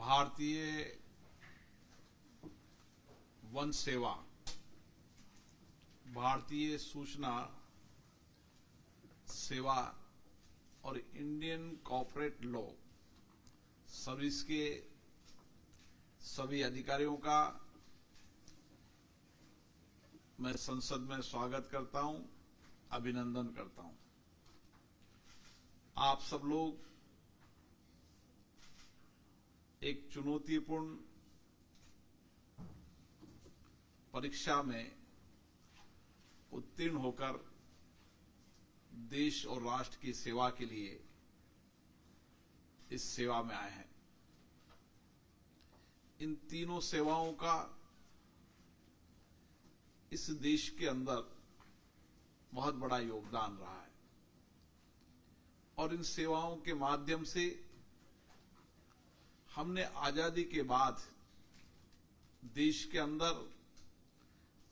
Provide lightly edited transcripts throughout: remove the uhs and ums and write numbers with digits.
भारतीय वन सेवा, भारतीय सूचना सेवा और इंडियन कॉर्पोरेट लॉ सर्विस के सभी अधिकारियों का मैं संसद में स्वागत करता हूं, अभिनंदन करता हूं। आप सब लोग एक चुनौतीपूर्ण परीक्षा में उत्तीर्ण होकर देश और राष्ट्र की सेवा के लिए इस सेवा में आए हैं। इन तीनों सेवाओं का इस देश के अंदर बहुत बड़ा योगदान रहा है और इन सेवाओं के माध्यम से हमने आजादी के बाद देश के अंदर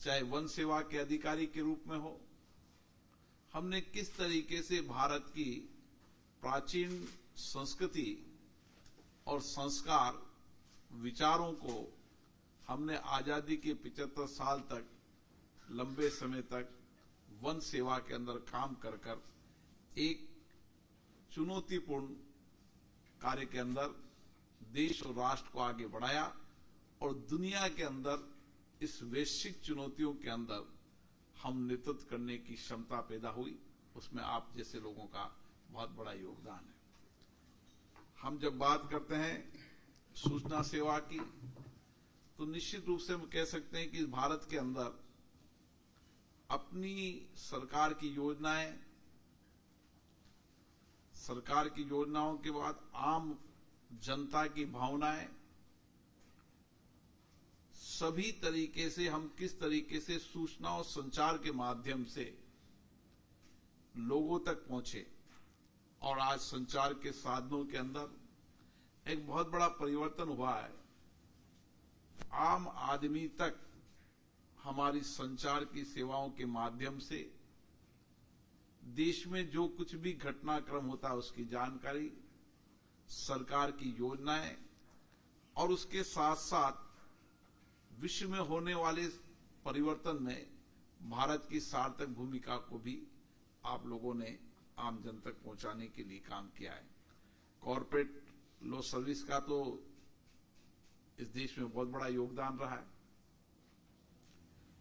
चाहे वन सेवा के अधिकारी के रूप में हो, हमने किस तरीके से भारत की प्राचीन संस्कृति और संस्कार विचारों को हमने आजादी के 75 साल तक लंबे समय तक वन सेवा के अंदर काम कर एक चुनौतीपूर्ण कार्य के अंदर देश और राष्ट्र को आगे बढ़ाया और दुनिया के अंदर इस वैश्विक चुनौतियों के अंदर हम नेतृत्व करने की क्षमता पैदा हुई। उसमें आप जैसे लोगों का बहुत बड़ा योगदान है। हम जब बात करते हैं सूचना सेवा की तो निश्चित रूप से हम कह सकते हैं कि भारत के अंदर अपनी सरकार की योजनाएं, सरकार की योजनाओं के बाद आम जनता की भावनाएं, सभी तरीके से हम किस तरीके से सूचना और संचार के माध्यम से लोगों तक पहुंचे। और आज संचार के साधनों के अंदर एक बहुत बड़ा परिवर्तन हुआ है। आम आदमी तक हमारी संचार की सेवाओं के माध्यम से देश में जो कुछ भी घटनाक्रम होता है उसकी जानकारी, सरकार की योजनाएं और उसके साथ साथ विश्व में होने वाले परिवर्तन में भारत की सार्थक भूमिका को भी आप लोगों ने आम जन तक पहुंचाने के लिए काम किया है। कॉर्पोरेट लॉ सर्विस का तो इस देश में बहुत बड़ा योगदान रहा है।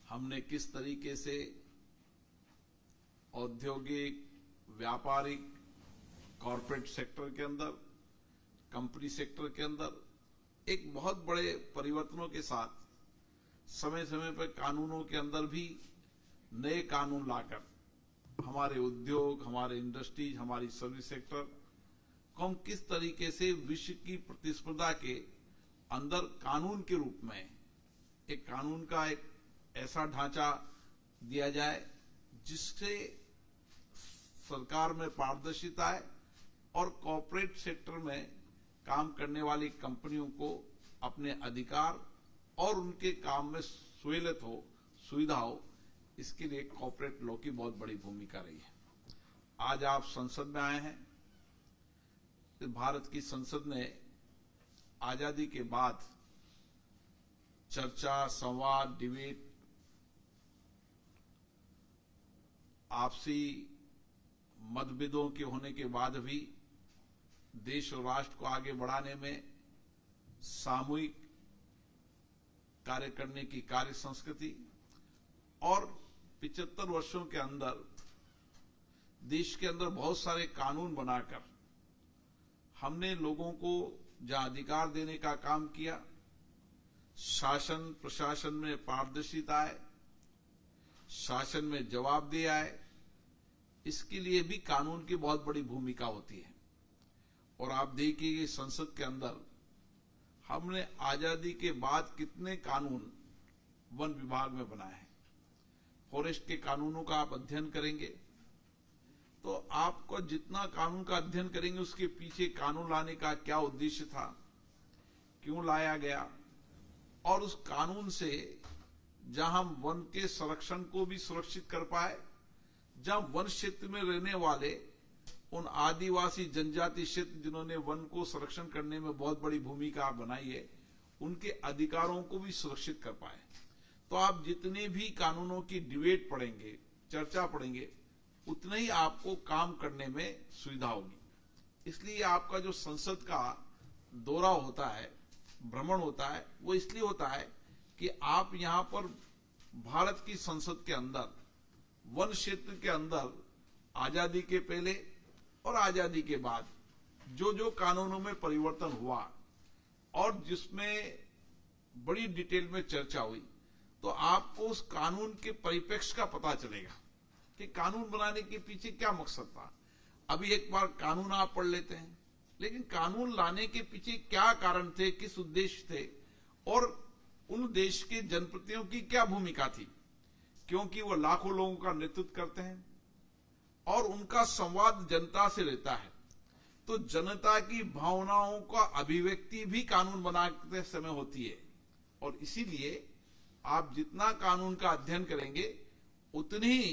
हमने किस तरीके से औद्योगिक, व्यापारिक, कॉर्पोरेट सेक्टर के अंदर, कंपनी सेक्टर के अंदर एक बहुत बड़े परिवर्तनों के साथ समय समय पर कानूनों के अंदर भी नए कानून लाकर हमारे उद्योग, हमारे इंडस्ट्रीज, हमारी सर्विस सेक्टर को हम किस तरीके से विश्व की प्रतिस्पर्धा के अंदर कानून के रूप में एक कानून का एक ऐसा ढांचा दिया जाए जिससे सरकार में पारदर्शिता है और कॉर्पोरेट सेक्टर में काम करने वाली कंपनियों को अपने अधिकार और उनके काम में सहूलियत हो, सुविधा हो, इसके लिए कॉर्पोरेट लॉ की बहुत बड़ी भूमिका रही है। आज आप संसद में आए हैं। भारत की संसद ने आजादी के बाद चर्चा, संवाद, डिबेट, आपसी मतभेदों के होने के बाद भी देश और राष्ट्र को आगे बढ़ाने में सामूहिक कार्य करने की कार्य संस्कृति और 75 वर्षों के अंदर देश के अंदर बहुत सारे कानून बनाकर हमने लोगों को जहां अधिकार देने का काम किया, शासन प्रशासन में पारदर्शिता है, शासन में जवाबदेही आए, इसके लिए भी कानून की बहुत बड़ी भूमिका होती है। और आप देखिए कि संसद के अंदर हमने आजादी के बाद कितने कानून वन विभाग में बनाए हैं। फॉरेस्ट के कानूनों का आप अध्ययन करेंगे तो आपको जितना कानून का अध्ययन करेंगे उसके पीछे कानून लाने का क्या उद्देश्य था, क्यों लाया गया और उस कानून से जहां हम वन के संरक्षण को भी सुरक्षित कर पाए, जहां वन क्षेत्र में रहने वाले उन आदिवासी जनजाति क्षेत्र जिन्होंने वन को संरक्षण करने में बहुत बड़ी भूमिका बनाई है, उनके अधिकारों को भी सुरक्षित कर पाए। तो आप जितने भी कानूनों की डिबेट पढ़ेंगे, चर्चा पढ़ेंगे, उतना ही आपको काम करने में सुविधा होगी। इसलिए आपका जो संसद का दौरा होता है, भ्रमण होता है, वो इसलिए होता है कि आप यहाँ पर भारत की संसद के अंदर, वन क्षेत्र के अंदर आजादी के पहले और आजादी के बाद जो जो कानूनों में परिवर्तन हुआ और जिसमें बड़ी डिटेल में चर्चा हुई, तो आपको उस कानून के परिप्रेक्ष्य का पता चलेगा कि कानून बनाने के पीछे क्या मकसद था। अभी एक बार कानून आप पढ़ लेते हैं, लेकिन कानून लाने के पीछे क्या कारण थे, किस उद्देश्य थे और उन देश के जनप्रतिनिधियों की क्या भूमिका थी, क्योंकि वो लाखों लोगों का नेतृत्व करते हैं और उनका संवाद जनता से रहता है। तो जनता की भावनाओं का अभिव्यक्ति भी कानून बनाते समय होती है और इसीलिए आप जितना कानून का अध्ययन करेंगे उतनी ही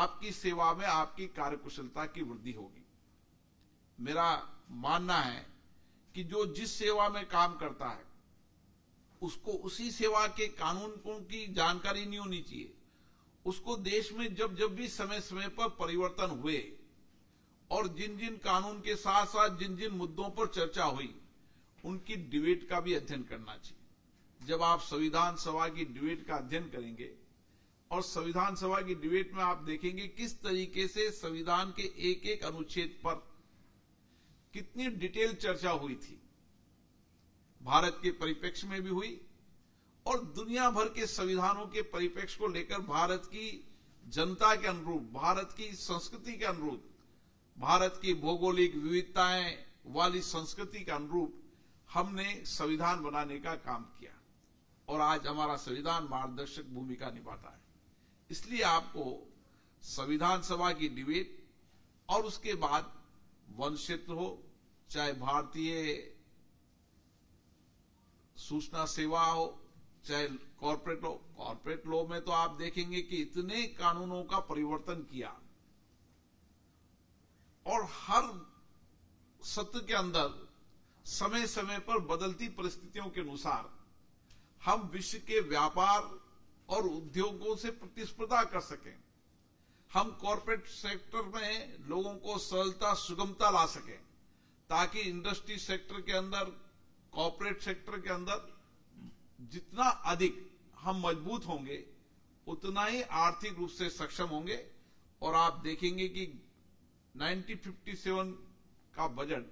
आपकी सेवा में आपकी कार्यकुशलता की वृद्धि होगी। मेरा मानना है कि जो जिस सेवा में काम करता है उसको उसी सेवा के कानूनों की जानकारी नहीं होनी चाहिए। उसको देश में जब जब भी समय समय पर परिवर्तन हुए और जिन जिन कानून के साथ साथ जिन जिन मुद्दों पर चर्चा हुई, उनकी डिबेट का भी अध्ययन करना चाहिए। जब आप संविधान सभा की डिबेट का अध्ययन करेंगे और संविधान सभा की डिबेट में आप देखेंगे किस तरीके से संविधान के एक एक अनुच्छेद पर कितनी डिटेल चर्चा हुई थी, भारत के परिप्रेक्ष्य में भी हुई और दुनिया भर के संविधानों के परिप्रेक्ष्य को लेकर भारत की जनता के अनुरूप, भारत की संस्कृति के अनुरूप, भारत की भौगोलिक विविधताएं वाली संस्कृति के अनुरूप हमने संविधान बनाने का काम किया और आज हमारा संविधान मार्गदर्शक भूमिका निभाता है। इसलिए आपको संविधान सभा की डिबेट और उसके बाद वन क्षेत्र हो, चाहे भारतीय सूचना सेवा हो, चाहे कॉर्पोरेट हो। कॉर्पोरेट लॉ में तो आप देखेंगे कि इतने कानूनों का परिवर्तन किया और हर सत्र के अंदर समय समय पर बदलती परिस्थितियों के अनुसार हम विश्व के व्यापार और उद्योगों से प्रतिस्पर्धा कर सकें, हम कॉर्पोरेट सेक्टर में लोगों को सरलता, सुगमता ला सकें, ताकि इंडस्ट्री सेक्टर के अंदर, कॉर्पोरेट सेक्टर के अंदर जितना अधिक हम मजबूत होंगे उतना ही आर्थिक रूप से सक्षम होंगे। और आप देखेंगे कि 1957 का बजट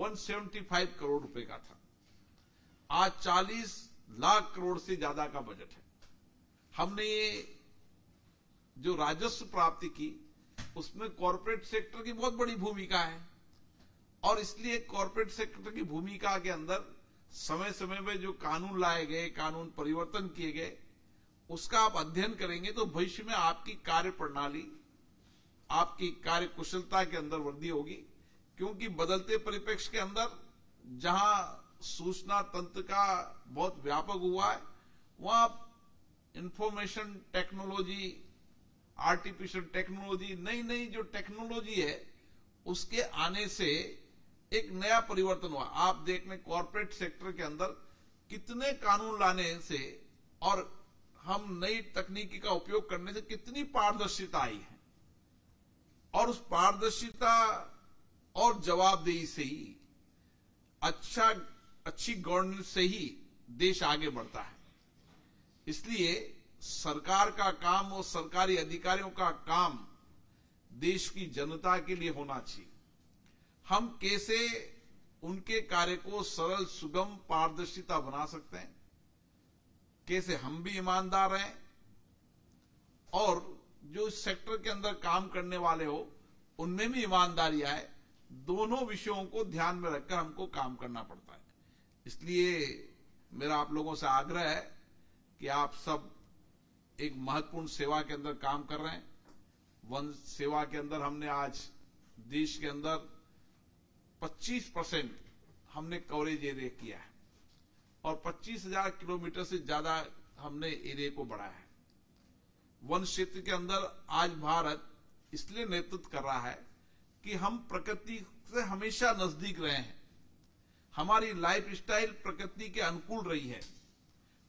175 करोड़ रुपए का था, आज 40 लाख करोड़ से ज्यादा का बजट है। हमने ये जो राजस्व प्राप्ति की उसमें कॉर्पोरेट सेक्टर की बहुत बड़ी भूमिका है और इसलिए कॉर्पोरेट सेक्टर की भूमिका के अंदर समय समय में जो कानून लाए गए, कानून परिवर्तन किए गए, उसका आप अध्ययन करेंगे तो भविष्य में आपकी कार्य प्रणाली, आपकी कार्य कुशलता के अंदर वृद्धि होगी। क्योंकि बदलते परिप्रेक्ष्य के अंदर जहां सूचना तंत्र का बहुत व्यापक हुआ है, वहां इंफॉर्मेशन टेक्नोलॉजी, आर्टिफिशियल टेक्नोलॉजी, नई नई जो टेक्नोलॉजी है उसके आने से एक नया परिवर्तन हुआ। आप देखने कॉर्पोरेट सेक्टर के अंदर कितने कानून लाने से और हम नई तकनीकी का उपयोग करने से कितनी पारदर्शिता आई है और उस पारदर्शिता और जवाबदेही से ही, अच्छी गवर्नेंस से ही देश आगे बढ़ता है। इसलिए सरकार का काम और सरकारी अधिकारियों का काम देश की जनता के लिए होना चाहिए। हम कैसे उनके कार्य को सरल, सुगम, पारदर्शिता बना सकते हैं, कैसे हम भी ईमानदार रहें और जो इस सेक्टर के अंदर काम करने वाले हो उनमें भी ईमानदारी आए, दोनों विषयों को ध्यान में रखकर हमको काम करना पड़ता है। इसलिए मेरा आप लोगों से आग्रह है कि आप सब एक महत्वपूर्ण सेवा के अंदर काम कर रहे हैं। वन सेवा के अंदर हमने आज देश के अंदर 25% हमने कवरेज एरिया किया है और 25,000 किलोमीटर से ज्यादा हमने एरिया को बढ़ाया है। वन क्षेत्र के अंदर आज भारत इसलिए नेतृत्व कर रहा है कि हम प्रकृति से हमेशा नजदीक रहे हैं, हमारी लाइफ स्टाइल प्रकृति के अनुकूल रही है।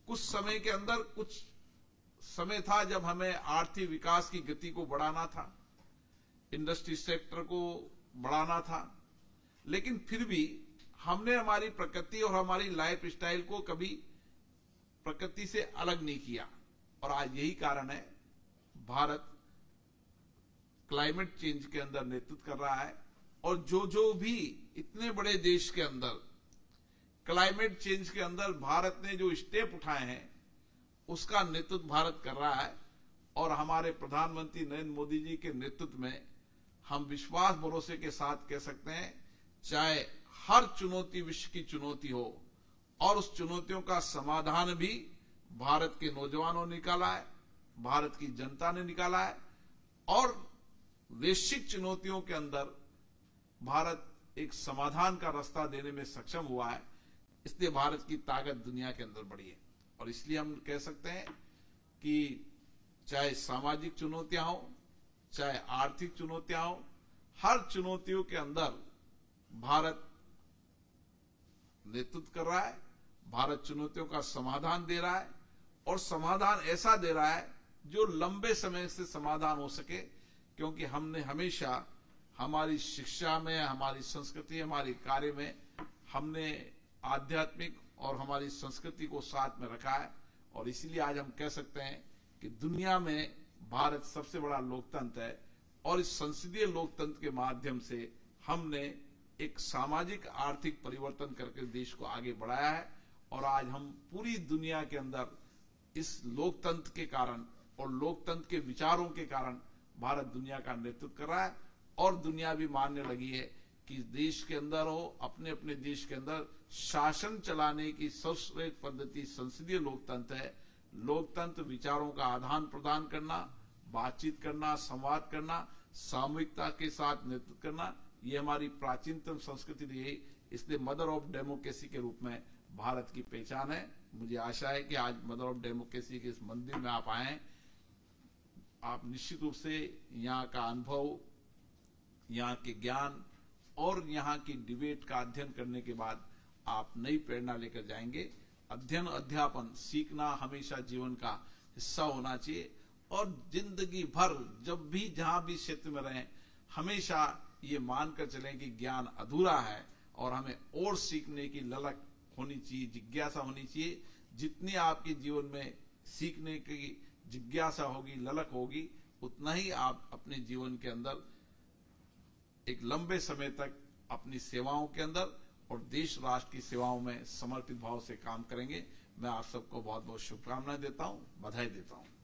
कुछ समय के अंदर कुछ समय था जब हमें आर्थिक विकास की गति को बढ़ाना था, इंडस्ट्री सेक्टर को बढ़ाना था, लेकिन फिर भी हमने हमारी प्रकृति और हमारी लाइफ स्टाइल को कभी प्रकृति से अलग नहीं किया। और आज यही कारण है भारत क्लाइमेट चेंज के अंदर नेतृत्व कर रहा है। और जो जो भी इतने बड़े देश के अंदर क्लाइमेट चेंज के अंदर भारत ने जो स्टेप उठाए हैं उसका नेतृत्व भारत कर रहा है। और हमारे प्रधानमंत्री नरेंद्र मोदी जी के नेतृत्व में हम विश्वास भरोसे के साथ कह सकते हैं, चाहे हर चुनौती विश्व की चुनौती हो, और उस चुनौतियों का समाधान भी भारत के नौजवानों ने निकाला है, भारत की जनता ने निकाला है। और वैश्विक चुनौतियों के अंदर भारत एक समाधान का रास्ता देने में सक्षम हुआ है, इसलिए भारत की ताकत दुनिया के अंदर बढ़ी है। और इसलिए हम कह सकते हैं कि चाहे सामाजिक चुनौतियां हो, चाहे आर्थिक चुनौतियां हो, हर चुनौतियों के अंदर भारत नेतृत्व कर रहा है, भारत चुनौतियों का समाधान दे रहा है, और समाधान ऐसा दे रहा है जो लंबे समय से समाधान हो सके। क्योंकि हमने हमेशा हमारी शिक्षा में, हमारी संस्कृति, हमारे कार्य में हमने आध्यात्मिक और हमारी संस्कृति को साथ में रखा है। और इसलिए आज हम कह सकते हैं कि दुनिया में भारत सबसे बड़ा लोकतंत्र है। और इस संसदीय लोकतंत्र के माध्यम से हमने एक सामाजिक आर्थिक परिवर्तन करके देश को आगे बढ़ाया है। और आज हम पूरी दुनिया के अंदर इस लोकतंत्र के कारण और लोकतंत्र के विचारों के कारण भारत दुनिया का नेतृत्व कर रहा है। और दुनिया भी मानने लगी है कि देश के अंदर हो, अपने अपने देश के अंदर शासन चलाने की सर्वश्रेष्ठ पद्धति संसदीय लोकतंत्र है। लोकतंत्र विचारों का आदान प्रदान करना, बातचीत करना, संवाद करना, सामूहिकता के साथ नेतृत्व करना, ये हमारी प्राचीनतम संस्कृति रही है। इसलिए मदर ऑफ डेमोक्रेसी के रूप में भारत की पहचान है। मुझे आशा है कि आज मदर ऑफ डेमोक्रेसी के इस मंदिर में आप आए, आप निश्चित रूप से यहाँ का अनुभव, यहाँ के ज्ञान और यहाँ की डिबेट का अध्ययन करने के बाद आप नई प्रेरणा लेकर जाएंगे। अध्ययन अध्यापन सीखना हमेशा जीवन का हिस्सा होना चाहिए। और जिंदगी भर जब भी जहाँ भी क्षेत्र में रहें, हमेशा ये मानकर चलें कि ज्ञान अधूरा है और हमें और सीखने की ललक होनी चाहिए, जिज्ञासा होनी चाहिए। जितनी आपके जीवन में सीखने की जिज्ञासा होगी, ललक होगी, उतना ही आप अपने जीवन के अंदर एक लंबे समय तक अपनी सेवाओं के अंदर और देश राष्ट्र की सेवाओं में समर्पित भाव से काम करेंगे। मैं आप सबको बहुत बहुत शुभकामनाएं देता हूं, बधाई देता हूं।